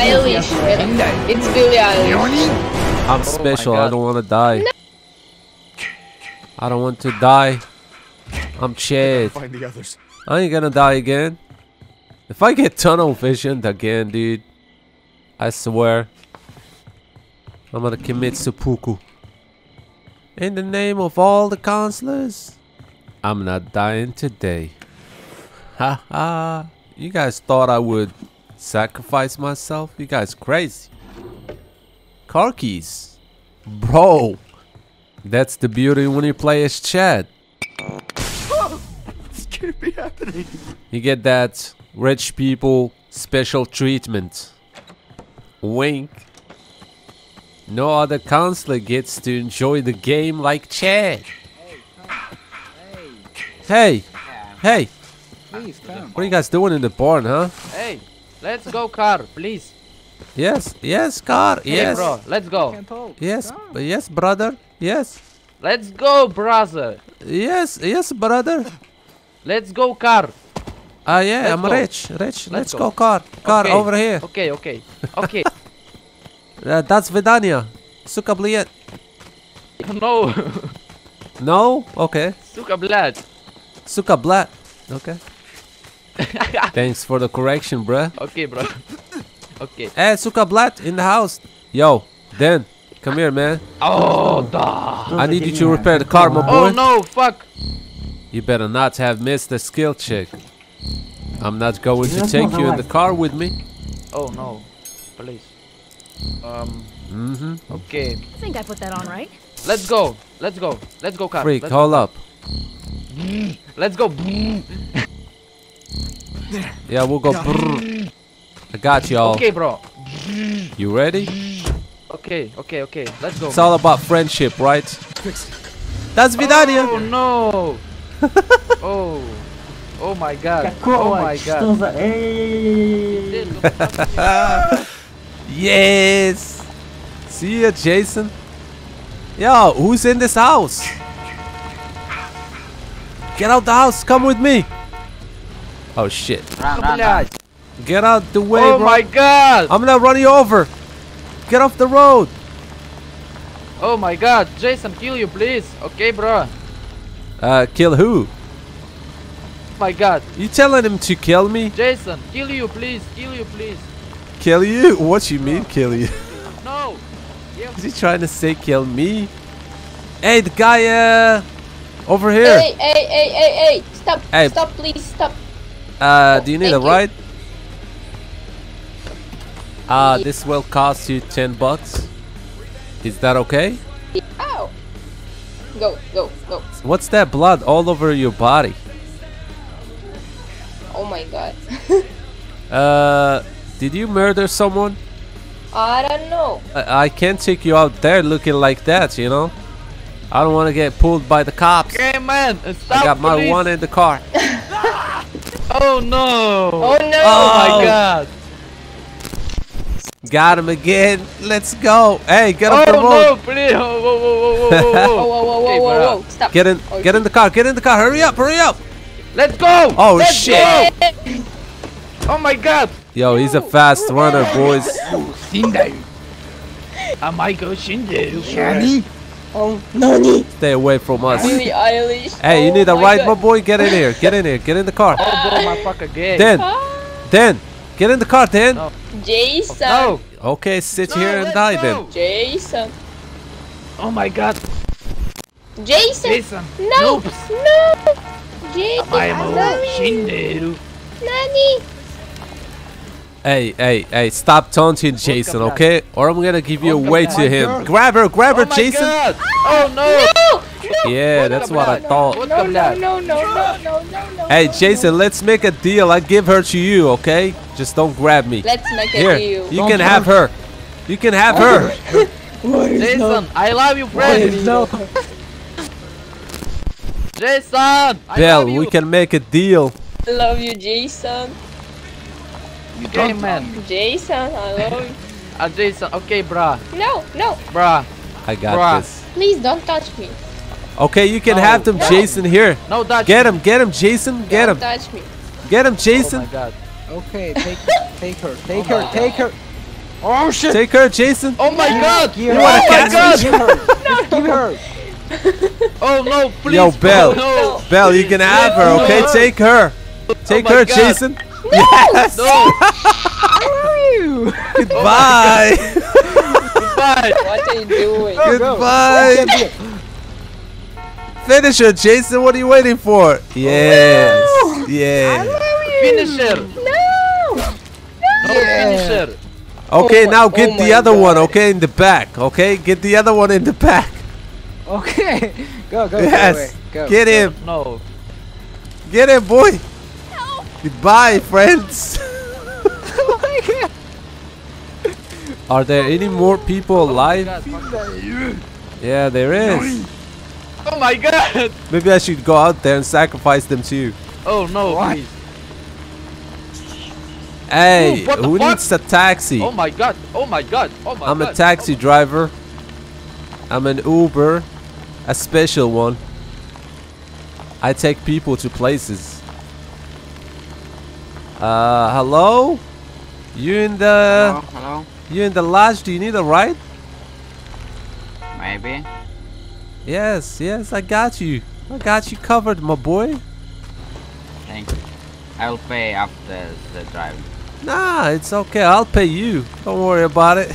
Eilish. Really. It's Billie Eilish. I'm special. I don't want to die. No. I don't want to die. I'm Chad. Find the others. I ain't gonna die again. If I get tunnel visioned again, dude, I swear, I'm gonna commit seppuku. In the name of all the counselors, I'm not dying today. Haha, you guys thought I would sacrifice myself? You guys crazy. Car keys. Bro, that's the beauty when you play as Chad. This can't be happening. You get that rich people special treatment. Wink. No other counselor gets to enjoy the game like Chad. Hey, hey, please come. What are you guys doing in the barn, huh? Hey, let's go car, please. Yes, yes, car, yes. Hey, bro, let's go. Yes, yes, brother, yes. Let's go, brother. Yes, yes, brother. Let's go car. Ah, yeah, let's I'm rich. Let's go car. Car, okay. Over here. Okay, okay, okay. That's Vidania. Suka bliet. No. No? Okay. Suka blad. Suka blad. Okay. Thanks for the correction, bruh. Okay, bro. Okay. Hey, Suka blad in the house. Yo, Dan, come here, man. Oh, da. I need you to repair the car, my boy. Oh, no, fuck. You better not have missed the skill check. I'm not going to take you in the car with me. Oh, no. Please. Okay. I think I put that on right. Let's go. Let's go. Let's go, car. Freak, hold up. Let's go. Yeah, we'll go. I got y'all. Okay, bro. You ready? Okay, okay, okay. Let's go. It's all about friendship, right? That's Vidania. Oh no. Oh. Oh my god. Oh my god. Yes! See ya, Jason. Yo, who's in this house? Get out the house, come with me. Oh shit. Get out the way, bro. Oh my god! I'm gonna run you over. Get off the road. Oh my god, Jason, kill you, please. Okay, bro. Kill who? Oh my god. You telling him to kill me? Jason, kill you, please. Kill you, please. Kill you? What you mean kill you? No. Is he trying to say kill me? Hey, the guy over here. Hey, hey, hey, hey, hey. Stop. Hey. Stop, please. Stop. Do you need a ride? Yeah. This will cost you $10. Is that okay? Ow. Go, go, go. What's that blood all over your body? Oh my god. Did you murder someone? I don't know. I can't take you out there looking like that, you know? I don't want to get pulled by the cops. Okay, man. Stop, I got my one in the car. Oh, no. Oh, no. Oh, my God. Got him again. Let's go. Hey, get up the road. Oh, no, please. Whoa, whoa, whoa, whoa, whoa. Whoa, whoa, whoa. Stop. Get in the car. Get in the car. Hurry up. Hurry up. Let's go. Oh, let's shit. Go. Oh, my God. Yo, he's a fast runner, boys. Shindu. Amigo Shindu. Nani? Oh, Nani. Stay away from us. Billie Eilish. Hey, you need a ride, my boy? Get in here. Get in here. Get in the car. Oh, bro, my fucker gay. Dan. Get in the car, Dan. No. Jason. No. Okay, sit here and die, then. Jason. Oh, my God. Jason. No. Nope. No. Jason. Amigo Shindu. Nani. Hey, hey, hey, stop taunting Jason, okay? Or I'm gonna give you away to him. Grab her, Jason! Oh no! Yeah, that's what I thought. No, no, no, no, no, no. Hey, Jason, let's make a deal. I give her to you, okay? Just don't grab me. Let's make a deal. You can have her. You can have her. Jason, I love you, friend. Jason, I love you. Bell, we can make a deal. I love you, Jason. Okay, man. Jason, hello. Jason, okay, brah. No, no. Brah. I got this. Please don't touch me. Okay, you can have them, Jason, here. No, touch me. Get him, Jason. Get him. Don't touch me. Get him, Jason. Oh, my God. Okay, take her. Take her. Take her. Oh shit! Take her, Jason. Oh my God! You want to catch her? Oh no! Please! Yo, Belle. Oh, no. Belle, you can have her. Okay, take her. Take her, God. Jason. No. Yes. No. Goodbye. Goodbye. What are you doing? Goodbye. Finish her, Jason. What are you waiting for? Yes. No. Yeah. Finish her. No. No. Finish her. Okay, now get the other one, okay, in the back, okay? Get the other one in the back. Okay. Go, go, yes. Go. Get him. No. Get him, boy. No. Goodbye, friends. Oh my God. Are there any more people alive? Yeah, there is. Oh my God. Maybe I should go out there and sacrifice them too. Oh no, please. Hey, ooh, who needs a taxi? Oh my God, oh my God, oh my God. I'm a taxi driver. I'm an Uber. A special one. I take people to places. Hello? You in the... Hello, hello? You in the lodge, do you need a ride? Maybe. Yes, yes, I got you. I got you covered, my boy. Thank you. I'll pay after the drive. Nah, it's okay. I'll pay you. Don't worry about it.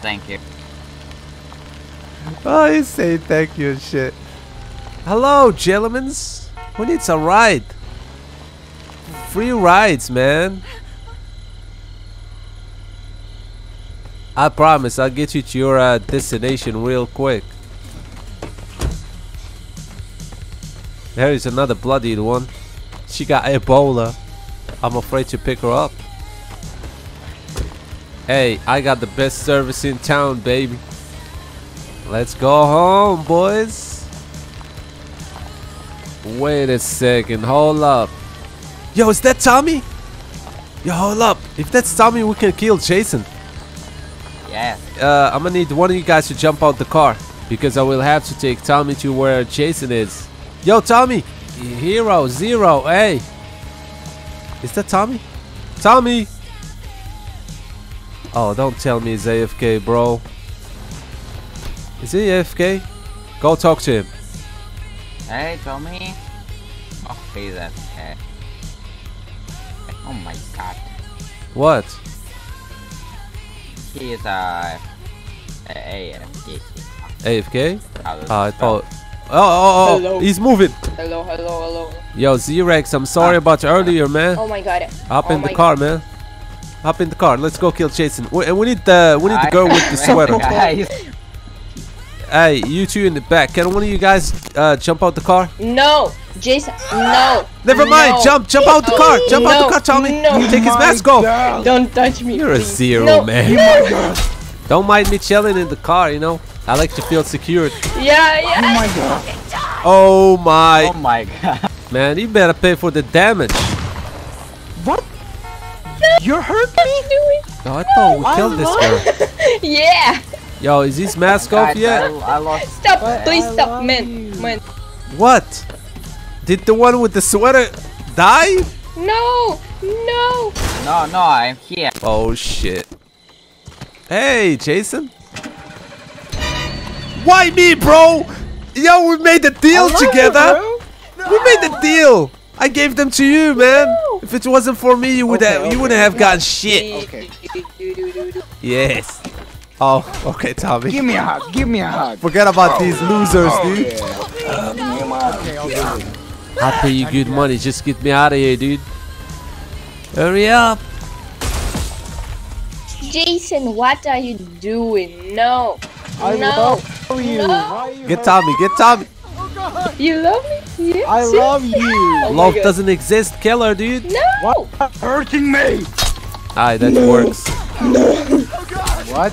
Thank you. Oh, you say thank you and shit. Hello, gentlemen. Who needs a ride? Free rides, man. I promise I'll get you to your destination real quick. There is another bloodied one. She got Ebola. I'm afraid to pick her up. Hey, I got the best service in town, baby. Let's go home, boys. Wait a second, hold up. Yo, is that Tommy? Yo, hold up. If that's Tommy, we can kill Jason. Yeah. I'm gonna need one of you guys to jump out the car, because I will have to take Tommy to where Jason is. Yo, Tommy. Hero, Zero, hey. Is that Tommy? Tommy! Oh, don't tell me he's AFK, bro. Is he AFK? Go talk to him. Hey, Tommy. Oh, he's AFK. Oh my God. What? He is AFK. AFK? I thought... Oh, hello. He's moving. Hello, hello, hello. Yo, Z-Rex, I'm sorry about earlier, man. Oh my God. Hop in the car, man. Hop in the car. Let's go kill Jason. We need the girl with the sweater. Hey, you two in the back. Can one of you guys jump out the car? No, Jason. No. Never mind. No. Jump out the car. Jump out the car, Tommy. No. Take his mask off. Don't touch me. You're a zero, man. No. Don't mind me chilling in the car, you know. I like to feel secured. Yeah, yeah. Oh my God. Oh my. Oh my God. Man, you better pay for the damage. What? You hurt me? No, I thought we killed this girl. Yeah. Yo, is his mask off yet? I lost. Stop, please stop, man. What? Did the one with the sweater die? No, no. No, I'm here. Oh shit. Hey, Jason. Why me, bro? Yo, we made a deal together. No. We made a deal. I gave them to you, man. No. If it wasn't for me, you would you wouldn't have gotten shit. Okay. Yes. Oh, okay, Tommy. Give me a hug. Give me a hug. Forget about these losers, dude. I'll pay you good money. Just get me out of here, dude. Hurry up. Jason, what are you doing? No. No. You. No. Get Tommy, get Tommy. Oh God. You love me? Yes, I love you. Oh, love doesn't exist, killer, dude. No. What? Hurting me. Aye, that works. No. Oh God. What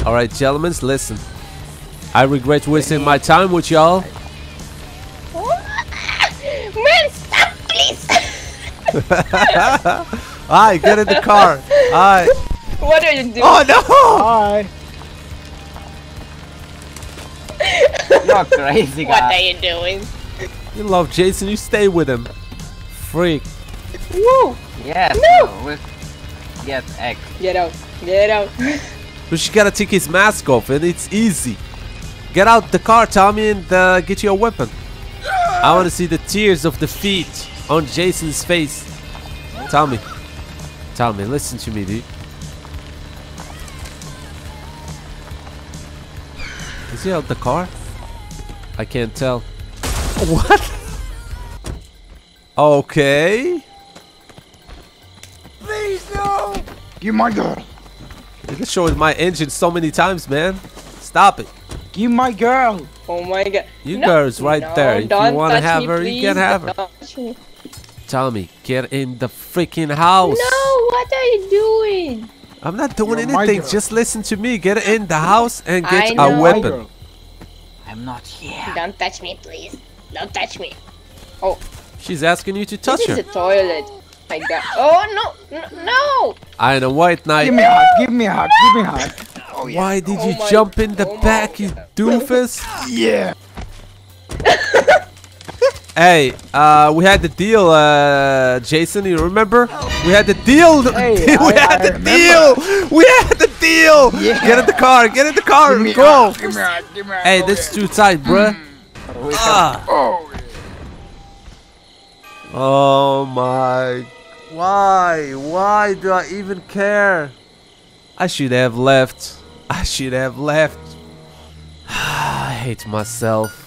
the? All right, gentlemen, listen. I regret wasting my time with y'all. Man, stop, please. Aye, get in the car. Aye. What are you doing? Oh no! Hi. You're crazy, guy. What are you doing? You love Jason. You stay with him. Freak. Woo. Yes. No. Get X. Get out. Get out. We just gotta take his mask off and it's easy. Get out the car, Tommy, and get your weapon. I want to see the tears of defeat on Jason's face. Tommy. Tommy, listen to me, dude. Is he out the car? I can't tell. What? Okay. Please no! Give my girl. This show is my engine so many times, man. Stop it. Give my girl. Oh my god. You no, girl's right no, there. If you want to have her, please, you can have her. Tommy, get in the freaking house. No, what are you doing? I'm not doing anything. Just listen to me. Get in the house and get a weapon. I'm not here. Don't touch me, please. Don't touch me. Oh. She's asking you to touch her. This is a toilet. I got. Oh no, no! I know, White Knight. Give me a hug. Give me a hug. Give me a hug. Oh, yeah. Why did you jump in the back, you doofus? Yeah. Hey, we had the deal, Jason, you remember? We had the deal! Hey, we had the deal! We had the deal! Yeah. Get in the car, get in the car, go! Hey, this is too tight, bruh. Oh my... Why do I even care? I should have left. I should have left. I hate myself.